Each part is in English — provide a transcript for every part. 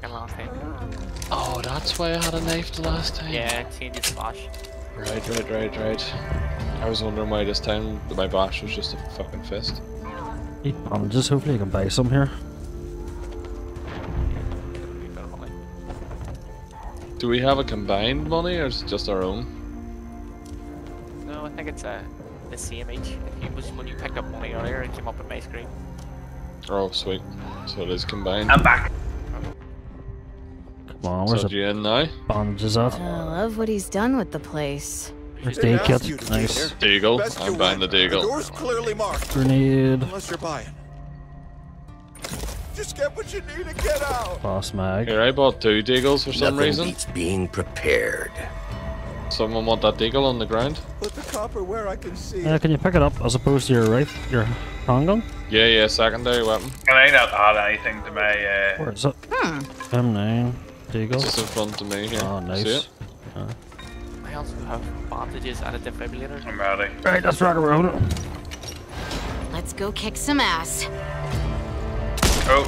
second last time. Oh, that's why I had a knife the last time. Yeah, I seen this bash. Right. I was wondering why this time my bash was just a fucking fist. Eat bandages, hopefully I can buy some here. Do we have a combined money or is it just our own? No, I think it's the CMH. It was when you picked up money earlier and came up with my screen. Oh, sweet. So it is combined. I'm back. Come on, where's the now? Bandages at? I love what he's done with the place. There's Deagle. Nice. Deagle. I'm buying the Deagle. The door's clearly marked. Grenade. Unless you're buying. Just get what you need and get out. Boss mag. Here, I bought two Deagles for some reason. Nothing beats being prepared. Someone want that Deagle on the ground? Put the copper where I can see. Yeah, can you pick it up as opposed to your handgun? Yeah, secondary weapon. Can I not add anything to my? Where is it? M9 Deagle. It's just in front of me here. Oh, nice. See it? Yeah. I also have bandages and a defibrillator. I'm ready. Right, let's rock around. Let's go kick some ass. Oh.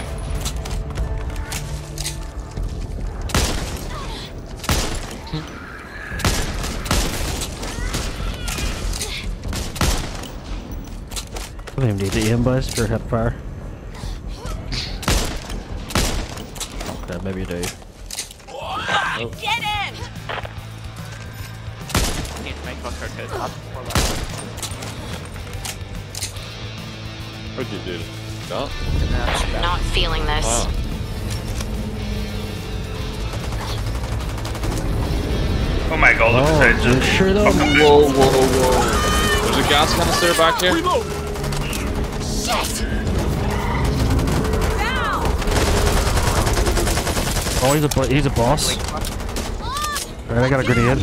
I don't even need the aim, boys, for hip fire. Okay, maybe you do. I did it! Need to make one cartridge up or left. How'd you do it? No. I'm not feeling this. Wow. Oh my god, look at that. Just sure though. Whoa. There's a gas canister back here. Remote. Shit! Now. Oh, he's a boss. Alright, I got a grenade.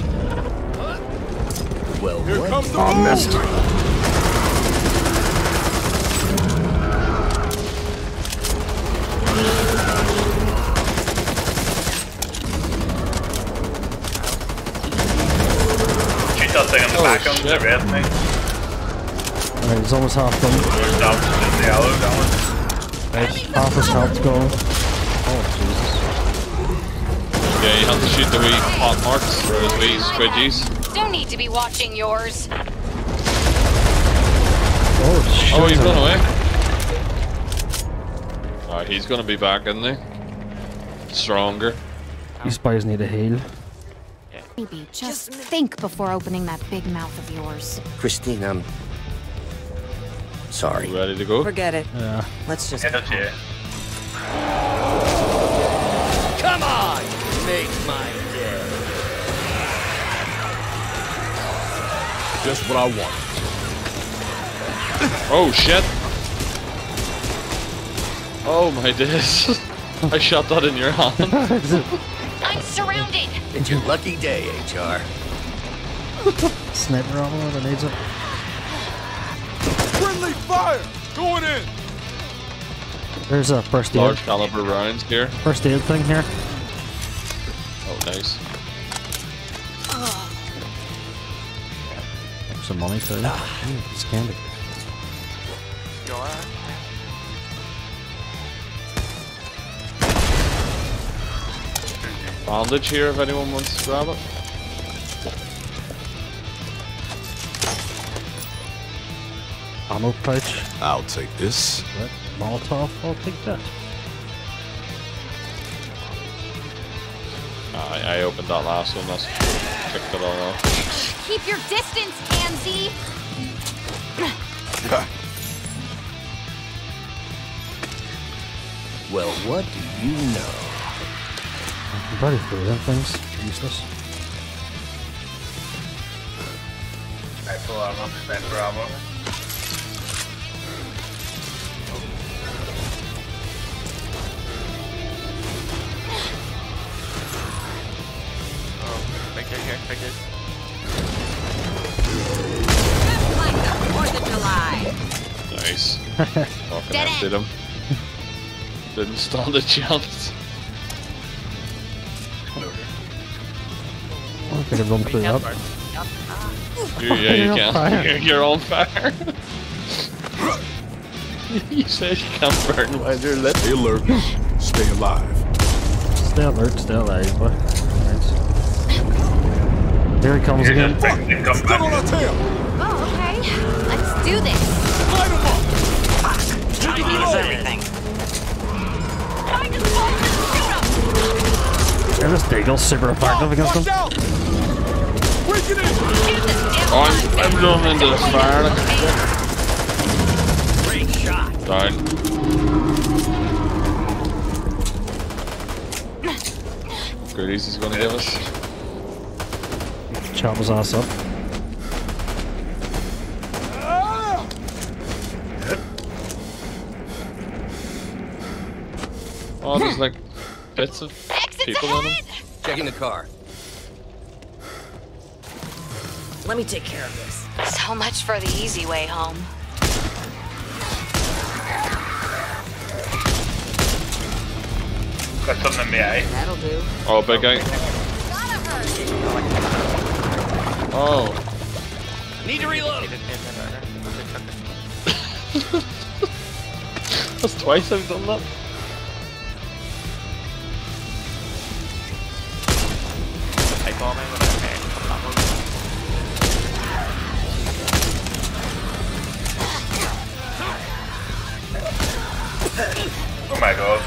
Well, here comes the missed. Alright, he's almost half done. Right, half his health gone. Oh, Jesus. Yeah, you have to shoot the wee hot marks or the wee squidgies. Don't need to be watching yours. Oh, shit. Oh, he's run away. Alright, he's gonna be back, isn't he? Stronger. These spies need a heal. Maybe just think before opening that big mouth of yours. Christine, I'm sorry. You ready to go? Forget it. Yeah. Let's just go. Come on! Make my day. Just what I want. Oh, shit. Oh, my days. I shot that in your hand. I'm surrounded! It's your lucky day, HR. Sniper ammo that needs it. Friendly fire! Going in! There's a first aid. Large caliber rounds here. First aid thing here. Oh, nice. Some money too. It's candy. You alright? Bandage here if anyone wants to grab it. Ammo pouch. I'll take this. Right. Molotov, I'll take that. I opened that last one, that's picked it all up. Keep your distance, Kanzi! Well, what do you know? I'm ready for that thing's useless. Rifle armor, sniper armor. Oh, right here. Just like the 4th of July. Nice. Fucking emptied him. Didn't stand a chance. I can run through that. Yeah, you can. You're on fire. You said you can't burn while you're lit. Stay alert. Stay alive. stay alert, stay alive, boy. Right. Here he comes again. Still on our tail! Oh, okay. Let's do this. Light him up! Fuck! Timing is everything. Time to spot and shoot him! Yeah, this Deagle's super effective against him. I'm going into the fire like a dick. Great shot. Died. Goodies he's gonna give us. Chop his ass up. Oh, there's like bits of people on him. Checking the car. Let me take care of this. So much for the easy way home. Got something in me, eh? That'll do. Oh, big guy. Oh. Need to reload. That's twice I've done that. Oh my god.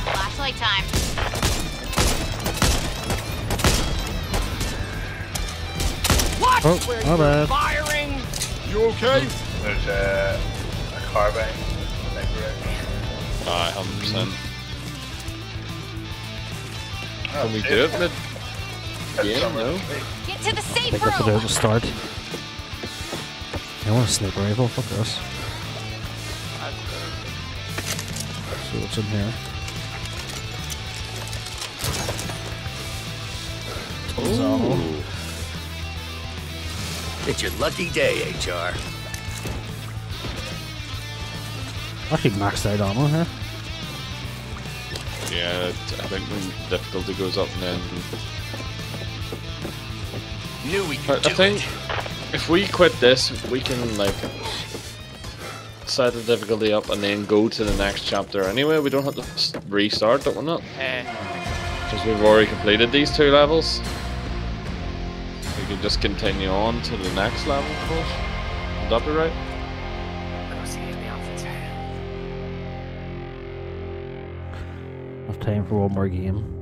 Flashlight time. Watch where you're firing. You okay? There's a carbine. Alright, 100%. Can we do it? Yeah, no. Get to the safe room. I think that's a start. I want a sniper rifle. Fuck this. Let's see what's in here. Ooh. It's your lucky day, HR. I keep maxed out ammo here. Yeah, I think when difficulty goes up, then. I think if we quit this, we can like set the difficulty up and then go to the next chapter anyway. We don't have to restart it or not. Because we've already completed these two levels. We can just continue on to the next level, of course. Would that be right? Enough time for one more game.